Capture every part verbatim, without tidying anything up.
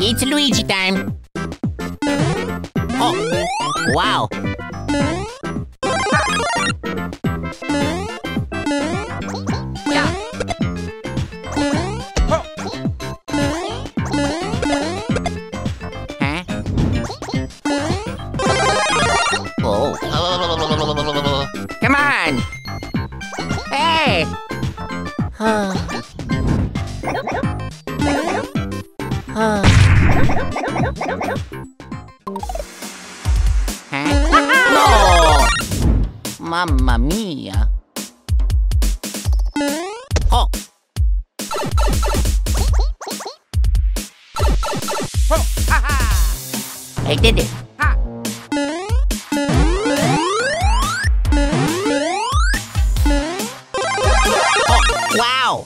It's Luigi time! Oh! Wow! Mamma mia! Oh! Oh! Ha-ha! I did it! Ha! Oh! Wow!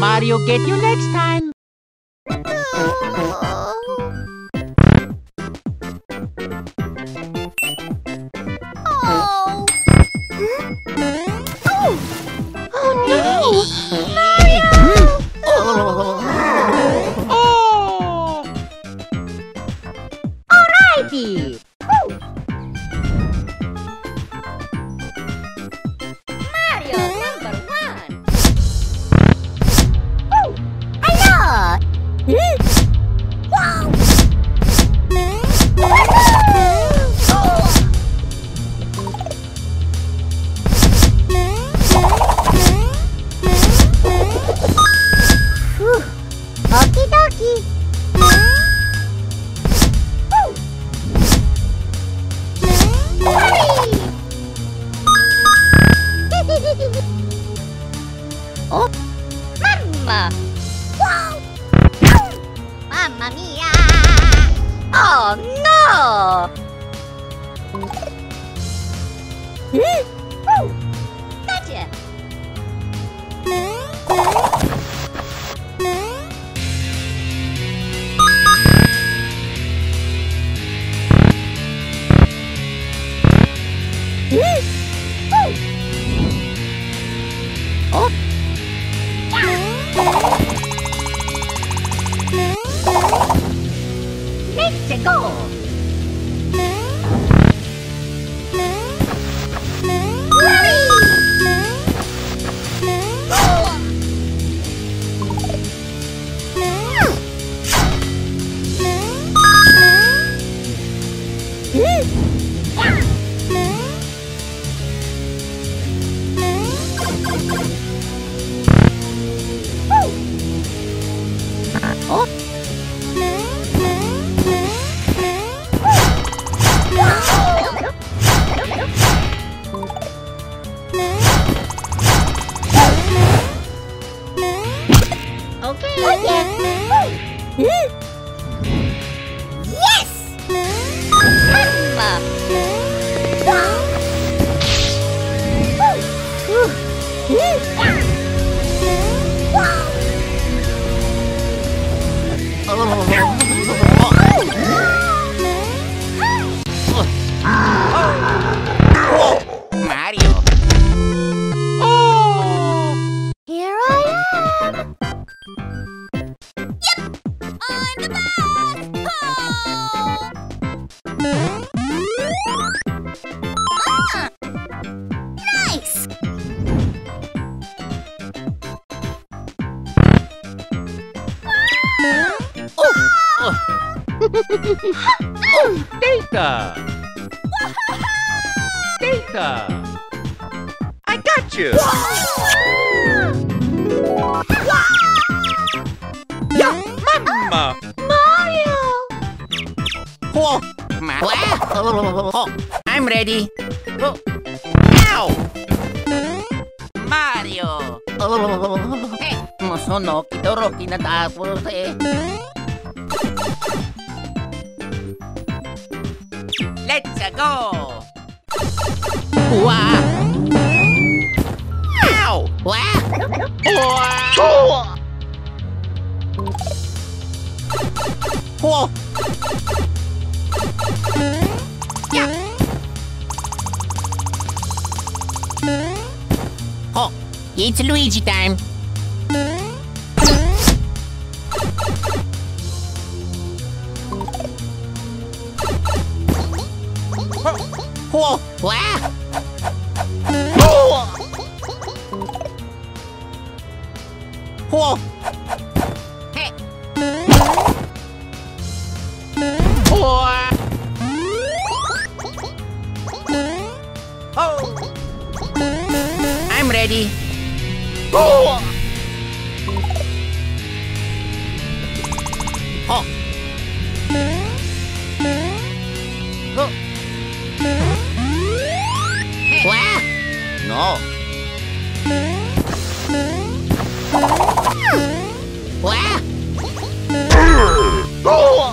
Mario, get you next time. Oh. Oh. Oh no, Mario! Oh. Oh. Alrighty. Oh, mamma! Wow! Mamma mia! Oh no! Oh, gotcha! Oh! Let's go! Oh, data! Data! I got you! Oh, I'm ready. Oh. Ow! Mario! No sono kitorokina tapos eh. Let's go! Wow! Ow! Wow! Wow! Whoa! Yeah. Oh, it's Luigi time. Whoa! Wow! Whoa! Whoa! Ready? Oh! Oh! Oh! What? No! What? Oh! Oh!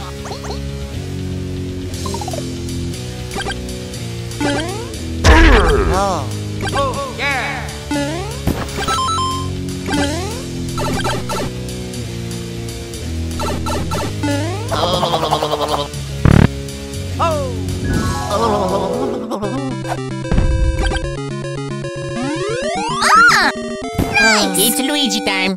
Oh! Yeah! Oh! Ah! Nice! It's Luigi time!